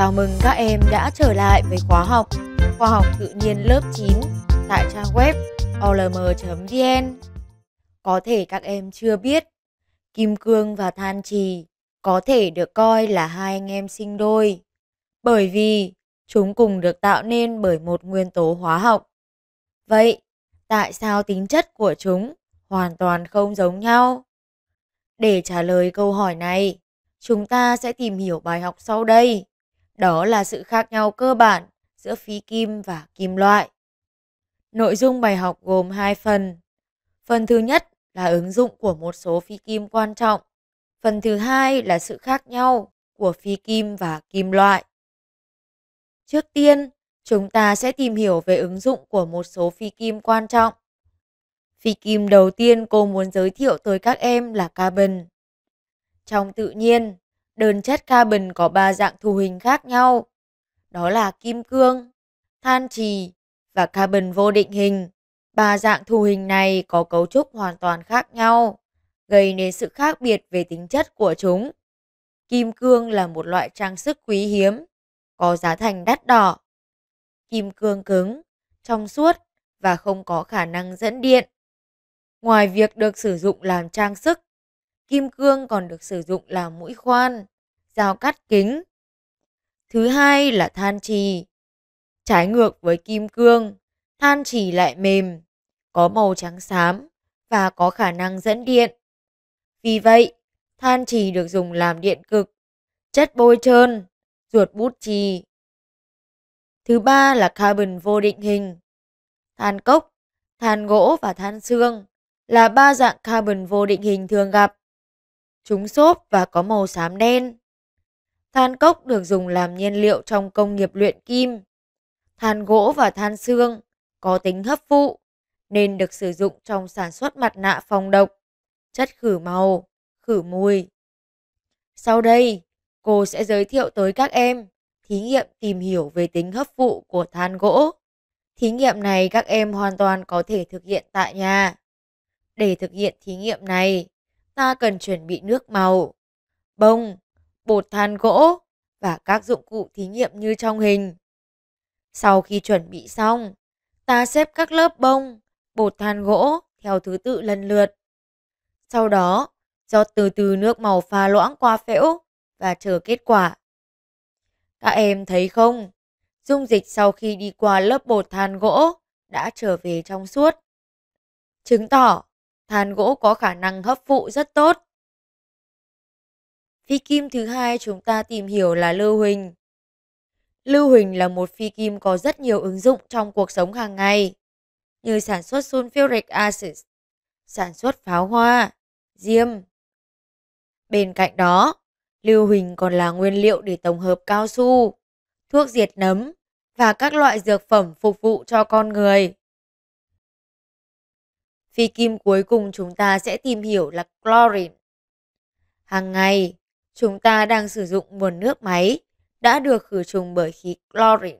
Chào mừng các em đã trở lại với Khoa học tự nhiên lớp 9 tại trang web olm.vn. Có thể các em chưa biết, Kim Cương và Than Chì có thể được coi là hai anh em sinh đôi, bởi vì chúng cùng được tạo nên bởi một nguyên tố hóa học. Vậy, tại sao tính chất của chúng hoàn toàn không giống nhau? Để trả lời câu hỏi này, chúng ta sẽ tìm hiểu bài học sau đây. Đó là sự khác nhau cơ bản giữa phi kim và kim loại. Nội dung bài học gồm 2 phần. Phần thứ nhất là ứng dụng của một số phi kim quan trọng. Phần thứ hai là sự khác nhau của phi kim và kim loại. Trước tiên, chúng ta sẽ tìm hiểu về ứng dụng của một số phi kim quan trọng. Phi kim đầu tiên cô muốn giới thiệu tới các em là carbon. Trong tự nhiên, đơn chất carbon có 3 dạng thù hình khác nhau, đó là kim cương, than chì và carbon vô định hình. 3 dạng thù hình này có cấu trúc hoàn toàn khác nhau, gây nên sự khác biệt về tính chất của chúng. Kim cương là một loại trang sức quý hiếm, có giá thành đắt đỏ. Kim cương cứng, trong suốt và không có khả năng dẫn điện. Ngoài việc được sử dụng làm trang sức, kim cương còn được sử dụng làm mũi khoan, dao cắt kính. Thứ hai là than chì. Trái ngược với kim cương, than chì lại mềm, có màu trắng xám và có khả năng dẫn điện. Vì vậy, than chì được dùng làm điện cực, chất bôi trơn, ruột bút chì. Thứ ba là carbon vô định hình. Than cốc, than gỗ và than xương là 3 dạng carbon vô định hình thường gặp. Chúng xốp và có màu xám đen. Than cốc được dùng làm nhiên liệu trong công nghiệp luyện kim. Than gỗ và than xương có tính hấp phụ nên được sử dụng trong sản xuất mặt nạ phòng độc, chất khử màu, khử mùi. Sau đây, cô sẽ giới thiệu tới các em thí nghiệm tìm hiểu về tính hấp phụ của than gỗ. Thí nghiệm này các em hoàn toàn có thể thực hiện tại nhà. Để thực hiện thí nghiệm này, ta cần chuẩn bị nước màu, bông, bột than gỗ và các dụng cụ thí nghiệm như trong hình. Sau khi chuẩn bị xong, ta xếp các lớp bông, bột than gỗ theo thứ tự lần lượt. Sau đó, rót từ từ nước màu pha loãng qua phễu và chờ kết quả. Các em thấy không? Dung dịch sau khi đi qua lớp bột than gỗ đã trở về trong suốt, chứng tỏ than gỗ có khả năng hấp phụ rất tốt. Phi kim thứ hai chúng ta tìm hiểu là lưu huỳnh. Lưu huỳnh là một phi kim có rất nhiều ứng dụng trong cuộc sống hàng ngày, như sản xuất sulfuric acid, sản xuất pháo hoa, diêm. Bên cạnh đó, lưu huỳnh còn là nguyên liệu để tổng hợp cao su, thuốc diệt nấm và các loại dược phẩm phục vụ cho con người. Phi kim cuối cùng chúng ta sẽ tìm hiểu là chlorine. Hàng ngày, chúng ta đang sử dụng nguồn nước máy đã được khử trùng bởi khí chlorine.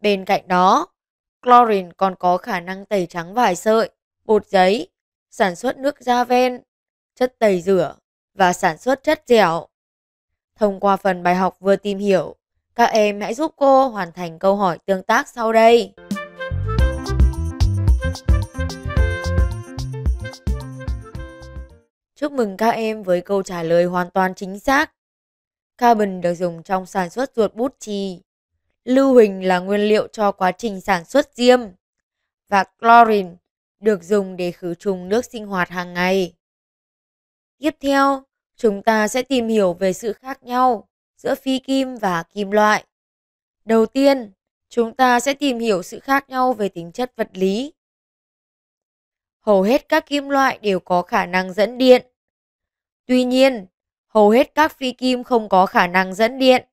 Bên cạnh đó, chlorine còn có khả năng tẩy trắng vải sợi, bột giấy, sản xuất nước Javen, chất tẩy rửa và sản xuất chất dẻo. Thông qua phần bài học vừa tìm hiểu, các em hãy giúp cô hoàn thành câu hỏi tương tác sau đây. Chúc mừng các em với câu trả lời hoàn toàn chính xác. Carbon được dùng trong sản xuất ruột bút chì. Lưu huỳnh là nguyên liệu cho quá trình sản xuất diêm. Và chlorine được dùng để khử trùng nước sinh hoạt hàng ngày. Tiếp theo, chúng ta sẽ tìm hiểu về sự khác nhau giữa phi kim và kim loại. Đầu tiên, chúng ta sẽ tìm hiểu sự khác nhau về tính chất vật lý. Hầu hết các kim loại đều có khả năng dẫn điện. Tuy nhiên, hầu hết các phi kim không có khả năng dẫn điện.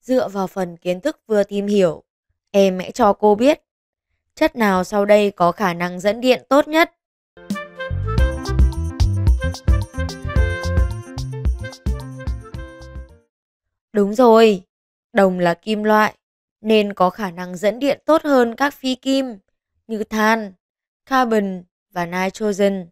Dựa vào phần kiến thức vừa tìm hiểu, em hãy cho cô biết chất nào sau đây có khả năng dẫn điện tốt nhất. Đúng rồi, đồng là kim loại nên có khả năng dẫn điện tốt hơn các phi kim như than, carbon và nitrogen.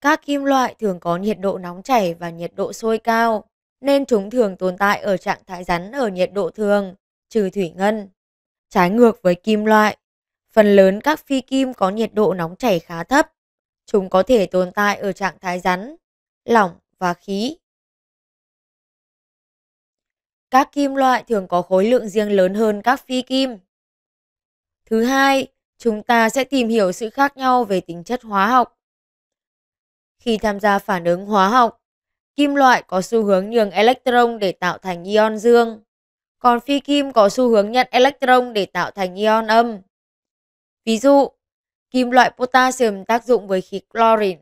Các kim loại thường có nhiệt độ nóng chảy và nhiệt độ sôi cao, nên chúng thường tồn tại ở trạng thái rắn ở nhiệt độ thường, trừ thủy ngân. Trái ngược với kim loại, phần lớn các phi kim có nhiệt độ nóng chảy khá thấp. Chúng có thể tồn tại ở trạng thái rắn, lỏng và khí. Các kim loại thường có khối lượng riêng lớn hơn các phi kim. Thứ hai, chúng ta sẽ tìm hiểu sự khác nhau về tính chất hóa học. Khi tham gia phản ứng hóa học, kim loại có xu hướng nhường electron để tạo thành ion dương, còn phi kim có xu hướng nhận electron để tạo thành ion âm. Ví dụ, kim loại potassium tác dụng với khí chlorine.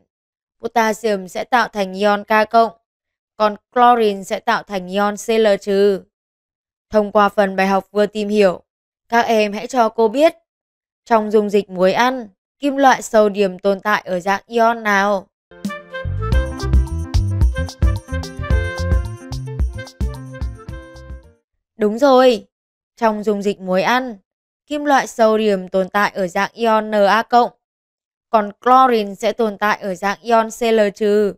Potassium sẽ tạo thành ion K+, còn chlorine sẽ tạo thành ion Cl-. Thông qua phần bài học vừa tìm hiểu, các em hãy cho cô biết trong dung dịch muối ăn, kim loại sodium tồn tại ở dạng ion nào? Đúng rồi, trong dung dịch muối ăn, kim loại sodium tồn tại ở dạng ion Na+, còn chlorine sẽ tồn tại ở dạng ion Cl-.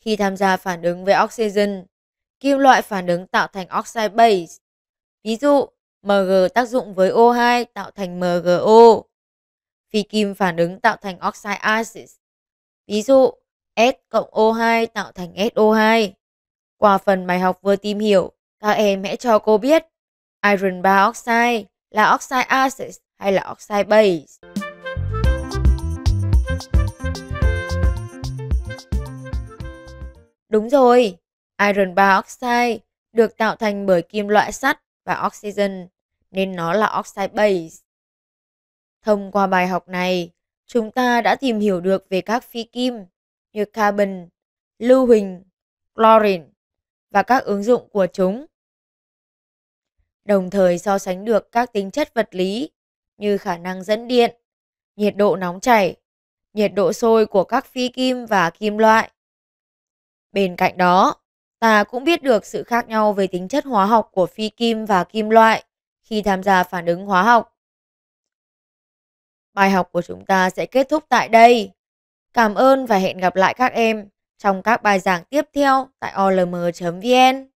Khi tham gia phản ứng với oxygen, kim loại phản ứng tạo thành oxide base. Ví dụ, Mg tác dụng với O2 tạo thành MgO. Phi kim phản ứng tạo thành oxide acid. Ví dụ, S+O2 tạo thành SO2. Qua phần bài học vừa tìm hiểu, các em hãy cho cô biết iron 3 oxide là oxide acid hay là oxide base. Đúng rồi, iron 3 oxide được tạo thành bởi kim loại sắt và oxygen, nên nó là oxide base. Thông qua bài học này, chúng ta đã tìm hiểu được về các phi kim như carbon, lưu huỳnh, chlorine và các ứng dụng của chúng. Đồng thời so sánh được các tính chất vật lý như khả năng dẫn điện, nhiệt độ nóng chảy, nhiệt độ sôi của các phi kim và kim loại. Bên cạnh đó, ta cũng biết được sự khác nhau về tính chất hóa học của phi kim và kim loại khi tham gia phản ứng hóa học. Bài học của chúng ta sẽ kết thúc tại đây. Cảm ơn và hẹn gặp lại các em trong các bài giảng tiếp theo tại olm.vn.